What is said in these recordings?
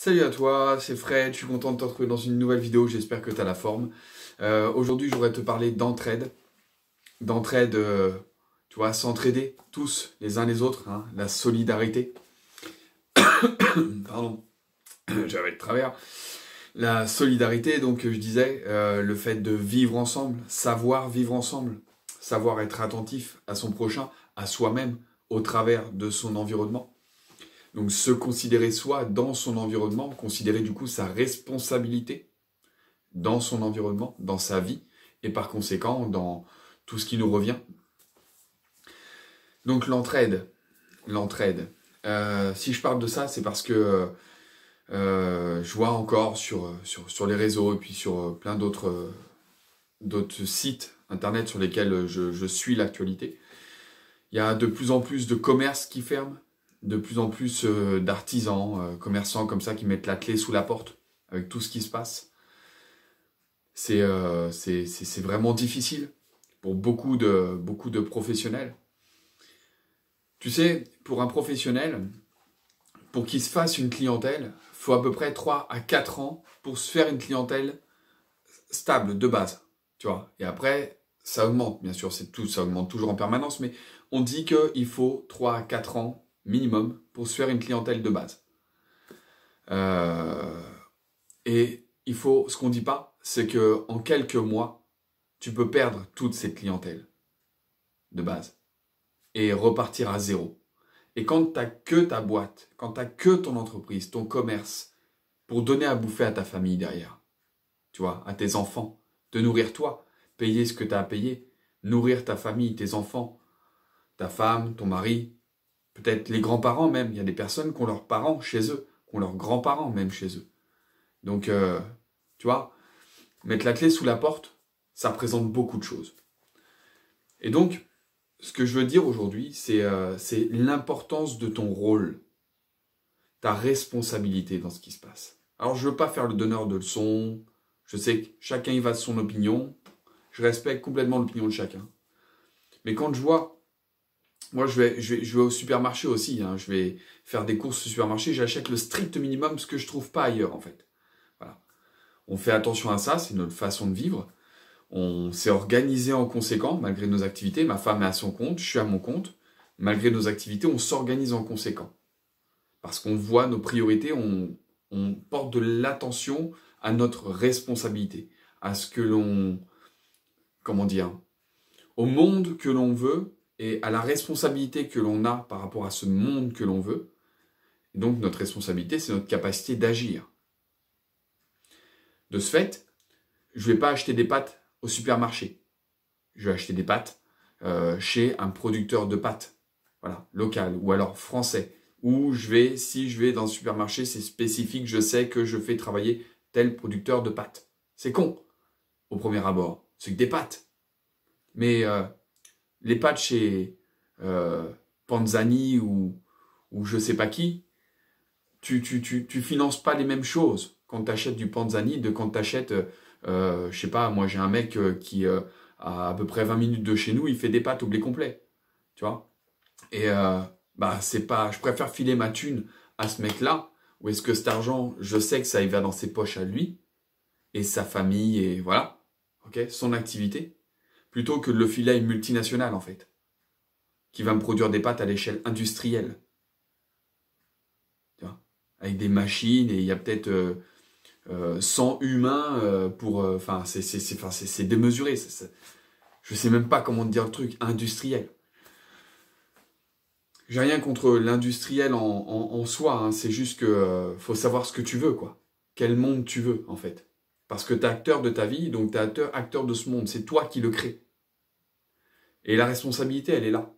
Salut à toi, c'est Fred, je suis content de te retrouver dans une nouvelle vidéo, j'espère que tu as la forme. Aujourd'hui, je voudrais te parler d'entraide. D'entraide, tu vois, s'entraider tous les uns les autres, hein, la solidarité. Pardon, j'avais de travers. La solidarité, donc je disais, le fait de vivre ensemble, savoir vivre ensemble, savoir être attentif à son prochain, à soi-même, au travers de son environnement. Donc se considérer soi dans son environnement, considérer du coup sa responsabilité dans son environnement, dans sa vie, et par conséquent dans tout ce qui nous revient. Donc l'entraide, si je parle de ça, c'est parce que je vois encore sur les réseaux et puis sur plein d'autres sites internet sur lesquels je suis l'actualité, il y a de plus en plus de commerces qui ferment, de plus en plus d'artisans, commerçants comme ça qui mettent la clé sous la porte avec tout ce qui se passe. C'est vraiment difficile pour beaucoup de professionnels. Tu sais, pour un professionnel, pour qu'il se fasse une clientèle, il faut à peu près 3 à 4 ans pour se faire une clientèle stable de base, tu vois. Et après, ça augmente, bien sûr, ça augmente toujours en permanence, mais on dit qu'il faut 3 à 4 ans minimum pour se faire une clientèle de base. Et il faut, ce qu'on ne dit pas, c'est qu'en quelques mois, tu peux perdre toute cette clientèle de base et repartir à zéro. Et quand tu n'as que ta boîte, quand tu n'as que ton entreprise, ton commerce, pour donner à bouffer à ta famille derrière, tu vois, à tes enfants, te nourrir toi, payer ce que tu as à payer, nourrir ta famille, tes enfants, ta femme, ton mari, peut-être les grands-parents même. Il y a des personnes qui ont leurs parents chez eux, qui ont leurs grands-parents même chez eux. Donc, tu vois, mettre la clé sous la porte, ça représente beaucoup de choses. Et donc, ce que je veux dire aujourd'hui, c'est l'importance de ton rôle, ta responsabilité dans ce qui se passe. Alors, je ne veux pas faire le donneur de leçons. Je sais que chacun y va de son opinion. Je respecte complètement l'opinion de chacun. Mais quand je vois... Moi, je vais au supermarché aussi, hein. Je vais faire des courses au supermarché, j'achète le strict minimum, ce que je ne trouve pas ailleurs, en fait. Voilà. On fait attention à ça, c'est notre façon de vivre. On s'est organisé en conséquent, malgré nos activités. Ma femme est à son compte, je suis à mon compte. Malgré nos activités, on s'organise en conséquent. Parce qu'on voit nos priorités, on porte de l'attention à notre responsabilité, à ce que l'on... Comment dire? Au monde que l'on veut, et à la responsabilité que l'on a par rapport à ce monde que l'on veut. Et donc notre responsabilité, c'est notre capacité d'agir. De ce fait, je ne vais pas acheter des pâtes au supermarché. Je vais acheter des pâtes chez un producteur de pâtes, voilà, local ou alors français. Ou si je vais dans le supermarché, c'est spécifique, je sais que je fais travailler tel producteur de pâtes. C'est con, au premier abord. C'est que des pâtes. Mais... les pâtes chez Panzani ou je sais pas qui, tu finances pas les mêmes choses quand tu achètes du Panzani de quand tu achètes, je sais pas, moi j'ai un mec qui à peu près 20 minutes de chez nous, il fait des pâtes au blé complet, tu vois. Et bah c'est pas, je préfère filer ma thune à ce mec-là, ou est-ce que cet argent, je sais que ça y va dans ses poches à lui et sa famille et voilà, ok, son activité, plutôt que de le filer à une multinationale, en fait, qui va me produire des pâtes à l'échelle industrielle. Tu vois, avec des machines, et il y a peut-être 100 humains pour... Enfin, c'est démesuré. Je ne sais même pas comment dire le truc. Industriel. J'ai rien contre l'industriel en soi. Hein, c'est juste qu'il faut savoir ce que tu veux, quoi. Quel monde tu veux, en fait. Parce que tu es acteur de ta vie, donc tu es acteur de ce monde. C'est toi qui le crée. Et la responsabilité, elle est là.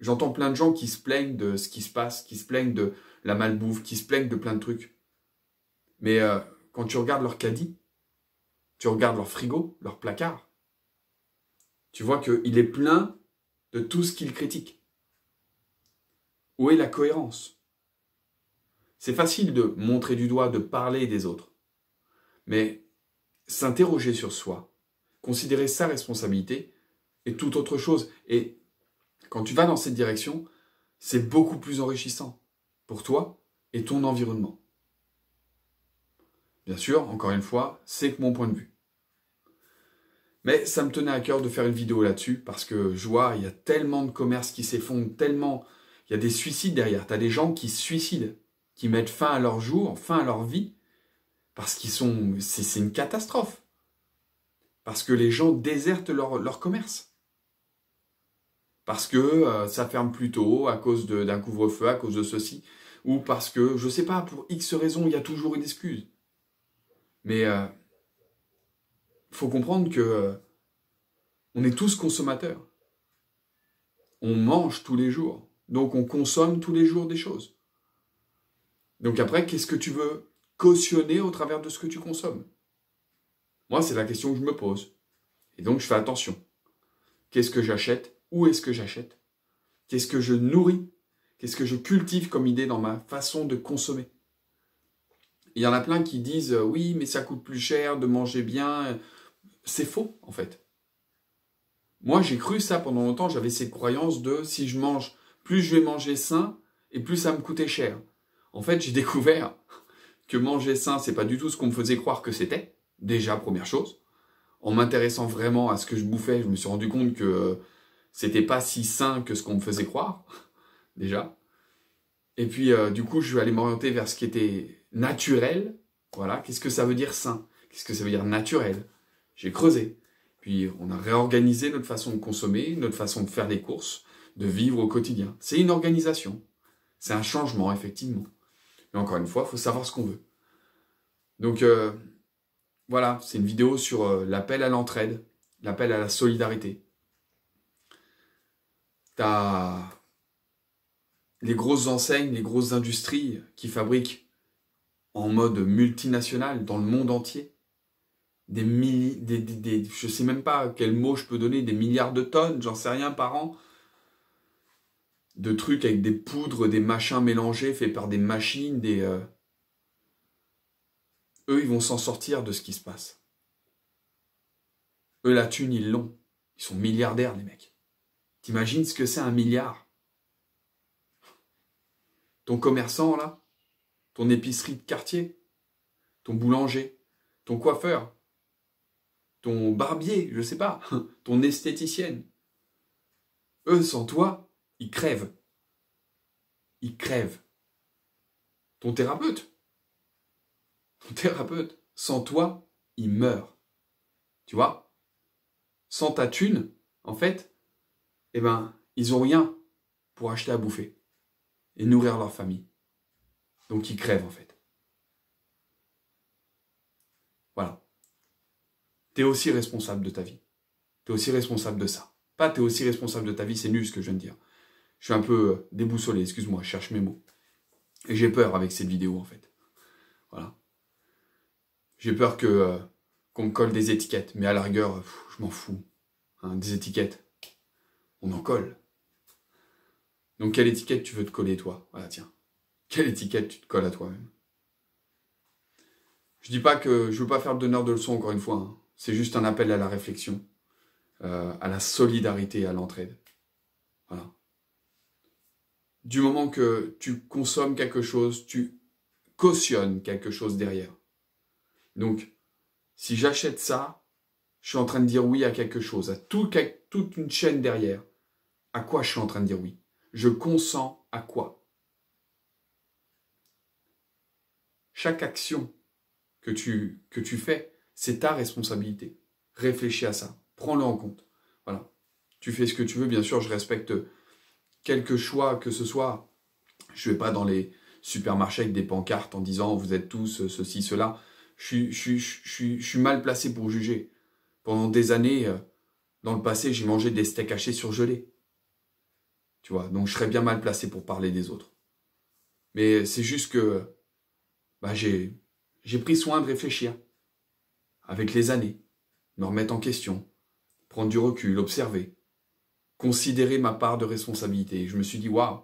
J'entends plein de gens qui se plaignent de ce qui se passe, qui se plaignent de la malbouffe, qui se plaignent de plein de trucs. Mais quand tu regardes leur caddie, tu regardes leur frigo, leur placard, tu vois qu'il est plein de tout ce qu'ils critiquent. Où est la cohérence? C'est facile de montrer du doigt, de parler des autres. Mais... s'interroger sur soi, considérer sa responsabilité est tout autre chose. Et quand tu vas dans cette direction, c'est beaucoup plus enrichissant pour toi et ton environnement. Bien sûr, encore une fois, c'est que mon point de vue. Mais ça me tenait à cœur de faire une vidéo là-dessus, parce que je vois, il y a tellement de commerces qui s'effondrent, tellement... Il y a des suicides derrière. Tu as des gens qui se suicident, qui mettent fin à leur jour, fin à leur vie, parce qu'ils sont... C'est une catastrophe. Parce que les gens désertent leur commerce. Parce que ça ferme plus tôt à cause d'un couvre-feu, à cause de ceci, ou parce que, je ne sais pas, pour X raisons, il y a toujours une excuse. Mais... faut comprendre que on est tous consommateurs. On mange tous les jours. Donc, on consomme tous les jours des choses. Donc après, qu'est-ce que tu veux cautionner au travers de ce que tu consommes? Moi, c'est la question que je me pose. Et donc, je fais attention. Qu'est-ce que j'achète? Où est-ce que j'achète? Qu'est-ce que je nourris? Qu'est-ce que je cultive comme idée dans ma façon de consommer? Il y en a plein qui disent « Oui, mais ça coûte plus cher de manger bien. » C'est faux, en fait. Moi, j'ai cru ça pendant longtemps. J'avais cette croyance de « Si je mange, plus je vais manger sain et plus ça me coûtait cher. » En fait, j'ai découvert que manger sain, c'est pas du tout ce qu'on me faisait croire que c'était. Déjà, première chose. En m'intéressant vraiment à ce que je bouffais, je me suis rendu compte que c'était pas si sain que ce qu'on me faisait croire. Déjà. Et puis, du coup, je vais aller m'orienter vers ce qui était... naturel, voilà, qu'est-ce que ça veut dire sain? Qu'est-ce que ça veut dire naturel? J'ai creusé. Puis on a réorganisé notre façon de consommer, notre façon de faire les courses, de vivre au quotidien. C'est une organisation. C'est un changement, effectivement. Mais encore une fois, il faut savoir ce qu'on veut. Donc, voilà, c'est une vidéo sur l'appel à l'entraide, l'appel à la solidarité. T'as les grosses enseignes, les grosses industries qui fabriquent en mode multinational, dans le monde entier. Je sais même pas quel mot je peux donner, des milliards de tonnes, j'en sais rien, par an, de trucs avec des poudres, des machins mélangés, faits par des machines, des... Eux, ils vont s'en sortir de ce qui se passe. Eux, la thune, ils l'ont. Ils sont milliardaires, les mecs. T'imagines ce que c'est un milliard? Ton commerçant, là, ton épicerie de quartier, ton boulanger, ton coiffeur, ton barbier, je sais pas, ton esthéticienne. Eux, sans toi, ils crèvent. Ils crèvent. Ton thérapeute. Ton thérapeute, sans toi, il meurt. Tu vois? Sans ta thune, en fait, eh ben, ils ont rien pour acheter à bouffer et nourrir leur famille. Donc, ils crèvent, en fait. Voilà. Tu es aussi responsable de ta vie. Tu es aussi responsable de ça. Pas tu es aussi responsable de ta vie, c'est nul ce que je viens de dire. Je suis un peu déboussolé, excuse-moi, je cherche mes mots. Et j'ai peur avec cette vidéo, en fait. Voilà. J'ai peur que qu'on me colle des étiquettes. Mais à la rigueur, je m'en fous. Hein, des étiquettes, on en colle. Donc, quelle étiquette tu veux te coller, toi? Voilà, tiens. Quelle étiquette tu te colles à toi-même? Je dis pas que je veux pas faire le donneur de leçons, encore une fois. Hein. C'est juste un appel à la réflexion, à la solidarité, à l'entraide. Voilà. Du moment que tu consommes quelque chose, tu cautionnes quelque chose derrière. Donc, si j'achète ça, je suis en train de dire oui à quelque chose, à toute une chaîne derrière. À quoi je suis en train de dire oui? Je consens à quoi? Chaque action que tu fais, c'est ta responsabilité. Réfléchis à ça. Prends-le en compte. Voilà. Tu fais ce que tu veux. Bien sûr, je respecte quelques choix que ce soit. Je ne vais pas dans les supermarchés avec des pancartes en disant « Vous êtes tous ceci, cela ». Je suis mal placé pour juger. Pendant des années, dans le passé, j'ai mangé des steaks hachés surgelés. Tu vois, donc je serais bien mal placé pour parler des autres. Mais c'est juste que... Bah, j'ai pris soin de réfléchir, avec les années, me remettre en question, prendre du recul, observer, considérer ma part de responsabilité. Je me suis dit, waouh,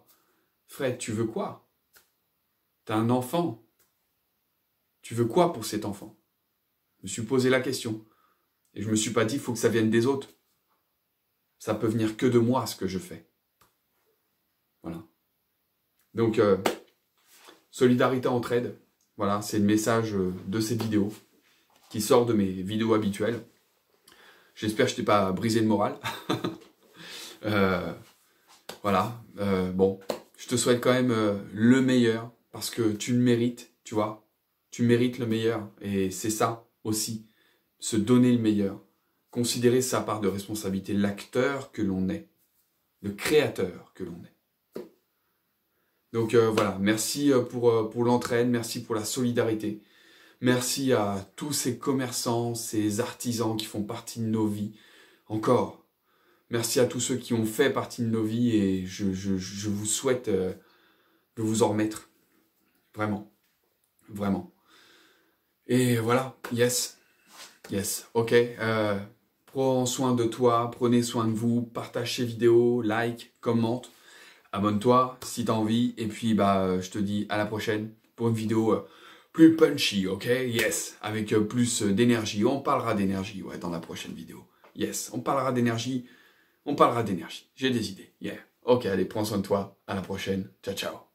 Fred, tu veux quoi? T'as un enfant. Tu veux quoi pour cet enfant? Je me suis posé la question. Et je ne me suis pas dit, il faut que ça vienne des autres. Ça peut venir que de moi, ce que je fais. Voilà. Donc, solidarité, entraide. Voilà, c'est le message de ces vidéos qui sort de mes vidéos habituelles. J'espère que je t'ai pas brisé le moral. Voilà, bon, je te souhaite quand même le meilleur parce que tu le mérites, tu vois. Tu mérites le meilleur et c'est ça aussi, se donner le meilleur. Considérer sa part de responsabilité, l'acteur que l'on est, le créateur que l'on est. Donc voilà, merci pour l'entraide, merci pour la solidarité. Merci à tous ces commerçants, ces artisans qui font partie de nos vies. Encore, merci à tous ceux qui ont fait partie de nos vies et je vous souhaite de vous en remettre. Vraiment. Vraiment. Et voilà, yes. Yes, ok. Prends soin de toi, prenez soin de vous, partage ces vidéos, like, commente, abonne-toi si t'as envie. Et puis, bah, je te dis à la prochaine pour une vidéo... plus punchy, ok? Yes. Avec plus d'énergie. On parlera d'énergie, ouais, dans la prochaine vidéo. Yes. On parlera d'énergie. On parlera d'énergie. J'ai des idées. Yeah. Ok, allez, prends soin de toi. À la prochaine. Ciao, ciao.